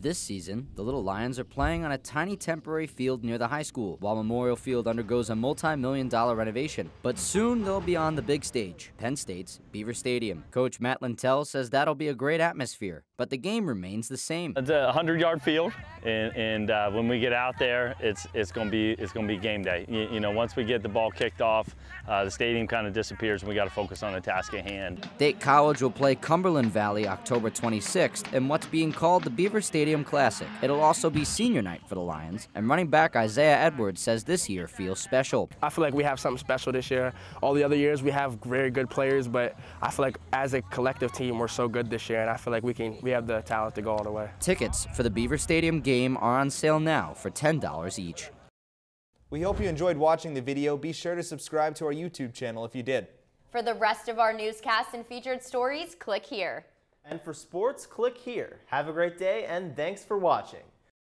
This season, the Little Lions are playing on a tiny temporary field near the high school, while Memorial Field undergoes a multi-million-dollar renovation. But soon they'll be on the big stage, Penn State's Beaver Stadium. Coach Matt Lintell says that'll be a great atmosphere, but the game remains the same. It's a 100-yard field, and when we get out there, it's gonna be game day. You know, once we get the ball kicked off, the stadium kind of disappears, and we got to focus on the task at hand. State College will play Cumberland Valley October 26th in what's being called the Beaver Stadium Classic. It'll also be senior night for the Lions, and running back Isaiah Edwards says this year feels special. I feel like we have something special this year. All the other years we have very good players, but I feel like as a collective team we're so good this year, and I feel like we have the talent to go all the way. Tickets for the Beaver Stadium game are on sale now for $10 each. We hope you enjoyed watching the video. Be sure to subscribe to our YouTube channel if you did. For the rest of our newscasts and featured stories, click here. And for sports, click here. Have a great day, and thanks for watching.